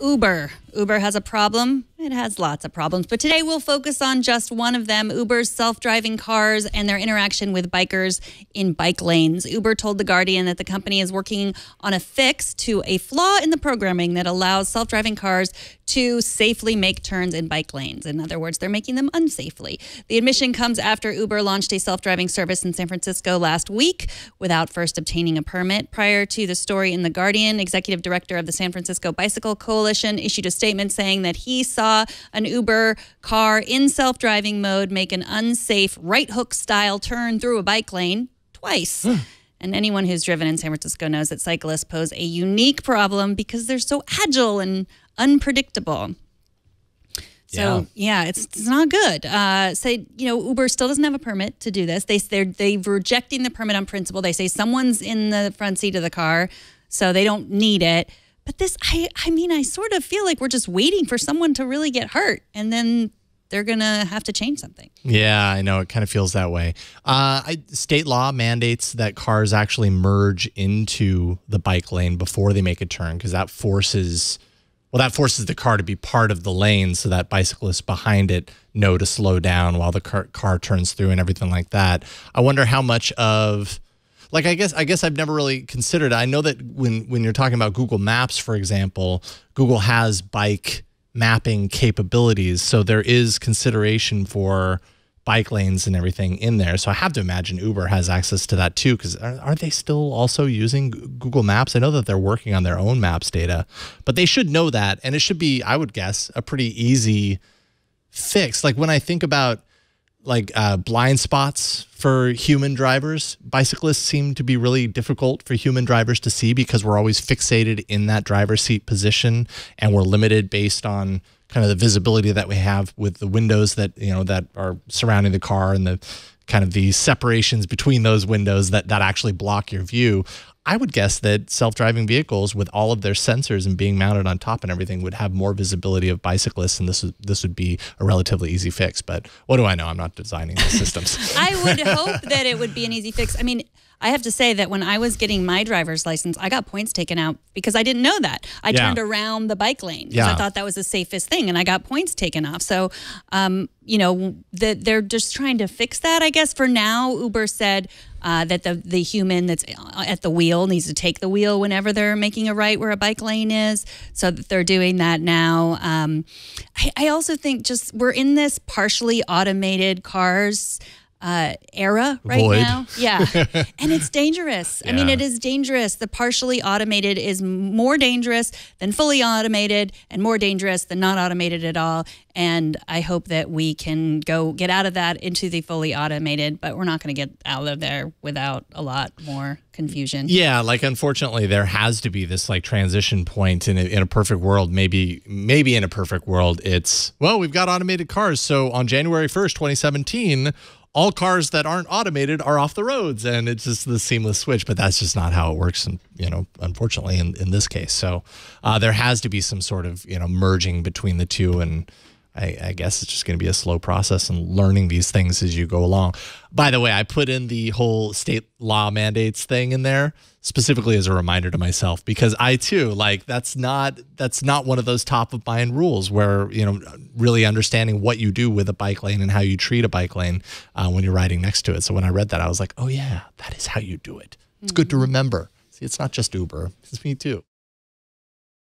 Uber. Uber has a problem. It has lots of problems. But today we'll focus on just one of them, Uber's self-driving cars and their interaction with bikers in bike lanes. Uber told The Guardian that the company is working on a fix to a flaw in the programming that allows self-driving cars to safely make turns in bike lanes. In other words, they're making them unsafely. The admission comes after Uber launched a self-driving service in San Francisco last week without first obtaining a permit. Prior to the story in The Guardian, executive director of the San Francisco Bicycle Coalition issued a statement saying that he saw an Uber car in self-driving mode make an unsafe right hook style turn through a bike lane twice. And anyone who's driven in San Francisco knows that cyclists pose a unique problem because they're so agile and unpredictable. So, yeah, it's not good. Uber still doesn't have a permit to do this. They're rejecting the permit on principle. They say someone's in the front seat of the car, so they don't need it. But this, I mean, I sort of feel like we're just waiting for someone to really get hurt, and then they're going to have to change something. Yeah, I know. It kind of feels that way. State law mandates that cars actually merge into the bike lane before they make a turn, because that forces... Well, that forces the car to be part of the lane so that bicyclists behind it know to slow down while the car turns through and everything like that. I wonder how much of, like, I guess I've never really considered. I know that when you're talking about Google Maps, for example, Google has bike mapping capabilities. So there is consideration for bike lanes and everything in there. So I have to imagine Uber has access to that too, because are they still also using Google Maps? I know that they're working on their own maps data, but they should know that. And it should be, I would guess, a pretty easy fix. Like when I think about like blind spots for human drivers, bicyclists seem to be really difficult for human drivers to see because we're always fixated in that driver's seat position and we're limited based on kind of the visibility that we have with the windows that, you know, that are surrounding the car and the kind of the separations between those windows that actually block your view. I would guess that self-driving vehicles with all of their sensors and being mounted on top and everything would have more visibility of bicyclists, and this would be a relatively easy fix. But what do I know? I'm not designing the systems. I would hope that it would be an easy fix. I mean, I have to say that when I was getting my driver's license, I got points taken out because I didn't know that. I turned around the bike lane because I thought that was the safest thing, and I got points taken off. So, you know, they're just trying to fix that, I guess. For now, Uber said that the human that's at the wheel needs to take the wheel whenever they're making a right where a bike lane is, so that they're doing that now. I also think just we're in this partially automated cars era right now. Yeah. And it's dangerous. I mean, it is dangerous. The partially automated is more dangerous than fully automated and more dangerous than not automated at all. And I hope that we can go get out of that into the fully automated, but we're not going to get out of there without a lot more confusion. Yeah. Like, unfortunately, there has to be this like transition point in a perfect world. Maybe in a perfect world, it's, well, we've got automated cars. So on January 1st, 2017, all cars that aren't automated are off the roads, and it's just the seamless switch. But that's just not how it works, and, you know, unfortunately, in this case. So there has to be some sort of, you know, merging between the two, and I guess it's just going to be a slow process and learning these things as you go along. By the way, I put in the whole state law mandates thing in there specifically as a reminder to myself, because I too, like, that's not one of those top of mind rules where, you know, really understanding what you do with a bike lane and how you treat a bike lane when you're riding next to it. So when I read that, I was like, oh yeah, that is how you do it. It's good to remember. See, it's not just Uber. It's me too.